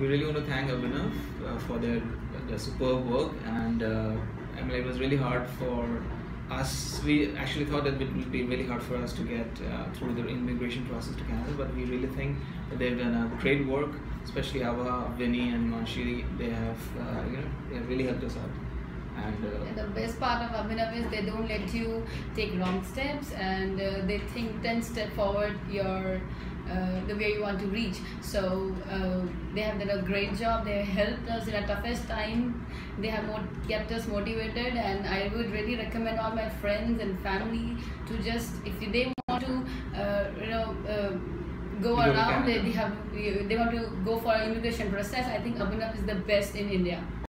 we really want to thank Abhinav for their superb work, and I mean, it was really hard for us. We actually thought that it would be really hard for us to get through the immigration process to Canada, but we really think that they've done a great work, especially Ava, Vinny and Manshiri. They have they have really helped us out. And the best part of Abhinav is they don't let you take wrong steps, and they think 10 steps forward your the way you want to reach. So they have done a great job. They helped us in our toughest time. They have kept us motivated, and I would really recommend all my friends and family to just, if they want to go around, they want to go for an immigration process, I think Abhinav is the best in India.